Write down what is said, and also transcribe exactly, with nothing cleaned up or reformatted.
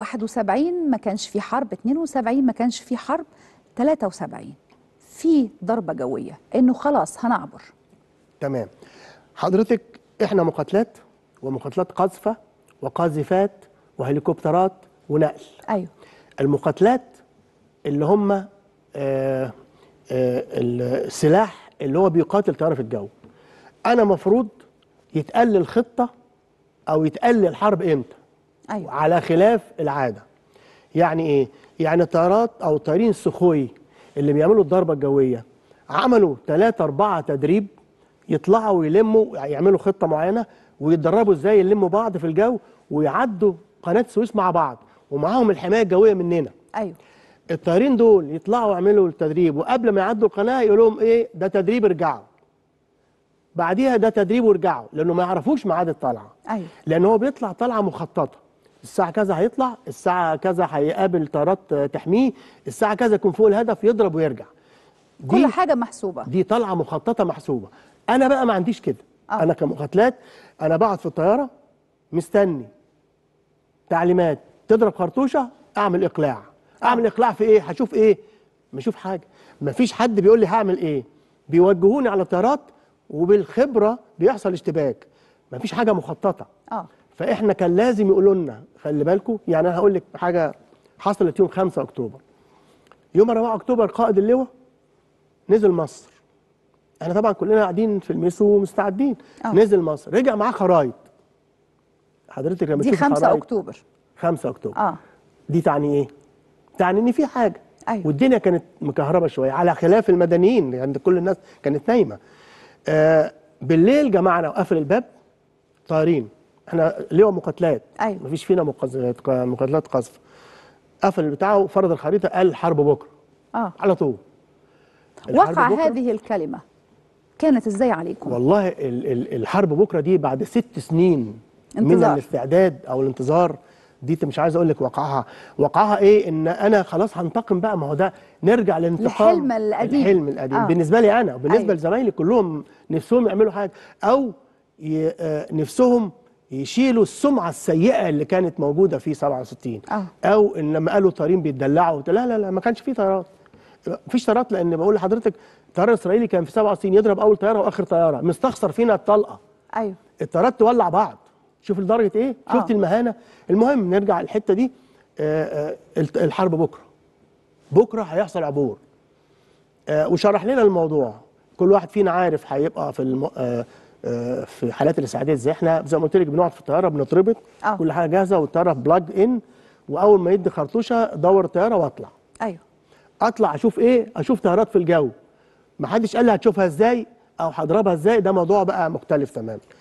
واحد وسبعين ما كانش في حرب، اثنين وسبعين ما كانش في حرب، ثلاثة وسبعين في ضربة جوية انه خلاص هنعبر. تمام حضرتك، احنا مقاتلات ومقاتلات قاذفة وقاذفات وهليكوبترات ونقل. ايوه المقاتلات اللي هم آه آه السلاح اللي هو بيقاتل طيارة الجو، انا مفروض يتقلل خطة او يتقلل حرب امتى؟ أيوة. على خلاف العادة. يعني ايه؟ يعني الطيارات او الطيارين السخوي اللي بيعملوا الضربة الجوية عملوا ثلاثة أربعة تدريب، يطلعوا ويلموا يعملوا خطة معينة ويتدربوا ازاي يلموا بعض في الجو ويعدوا قناة السويس مع بعض ومعاهم الحماية الجوية مننا. ايوه الطيارين دول يطلعوا يعملوا التدريب، وقبل ما يعدوا القناة يقولوا لهم ايه ده تدريب ارجعوا، بعديها ده تدريب ورجعوا، لأنه ما يعرفوش ميعاد الطلعة. ايوه لأن هو بيطلع طلعة مخططة، الساعة كذا هيطلع، الساعة كذا هيقابل طيارات تحميه، الساعة كذا يكون فوق الهدف يضرب ويرجع. دي كل حاجة محسوبة، دي طلعة مخططة محسوبة. أنا بقى ما عنديش كده. آه. أنا كمقاتلات أنا بقعد في الطيارة مستني تعليمات، تضرب خرطوشة أعمل إقلاع. أعمل إقلاع في إيه؟ هشوف إيه؟ بشوف حاجة، مفيش حد بيقول لي هعمل إيه، بيوجهوني على الطيارات وبالخبرة بيحصل اشتباك، مفيش حاجة مخططة. آه. فاحنا كان لازم يقولوا لنا خلي بالكم. يعني انا هقول لك حاجه حصلت يوم خمسة أكتوبر، يوم أربعة أكتوبر قائد اللواء نزل مصر، احنا طبعا كلنا قاعدين في الميسو ومستعدين. أوه. نزل مصر رجع معاه خرايط. حضرتك لما دي خمسة أكتوبر خمسة أكتوبر اه دي تعني ايه؟ تعني ان في حاجه. أيوة. والدنيا كانت مكهربه شويه على خلاف المدنيين، يعني كل الناس كانت نايمه. آه بالليل جمعنا وقفل الباب طايرين، احنا لواء مقاتلات. أيوة. مفيش فينا مقاتلات قذف. قفل بتاعه وفرض الخريطه قال الحرب بكره. اه على طول وقع هذه الكلمه. كانت ازاي عليكم؟ والله ال ال الحرب بكره دي بعد ست سنين انتظار. من الاستعداد او الانتظار دي مش عايز اقول لك وقعها وقعها ايه، ان انا خلاص هنتقم بقى. ما هو ده نرجع للانتقام، الحلم القديم الحلم القديم. آه. بالنسبه لي انا وبالنسبه أيوة. لزمايلي كلهم نفسهم يعملوا حاجه او نفسهم يشيلوا السمعه السيئه اللي كانت موجوده في سبعة وستين. آه. او ان لما قالوا طيارين بيتدلعوا، لا لا لا ما كانش في طيارات، ما فيش طيارات. لان بقول لحضرتك الطيار الاسرائيلي كان في سبعة وستين يضرب اول طياره واخر طياره، مستخسر فينا الطلقه. ايوه الطيارات تولع بعض، شوف لدرجه ايه. آه. شفت المهانه. المهم نرجع الحته دي. آآ آآ الحرب بكره بكره هيحصل عبور، وشرح لنا الموضوع كل واحد فينا عارف هيبقى في الم... في حالات الاسعاديه ازاي. احنا زي ما قلت لك بنقعد في الطياره بنتربط. أوه. كل حاجه جاهزه والطياره بلاج ان، واول ما يدي خرطوشه دور الطياره واطلع. ايوه اطلع اشوف ايه؟ اشوف طيارات في الجو. ما حدش قال لي هتشوفها ازاي او هضربها ازاي، ده موضوع بقى مختلف تماما.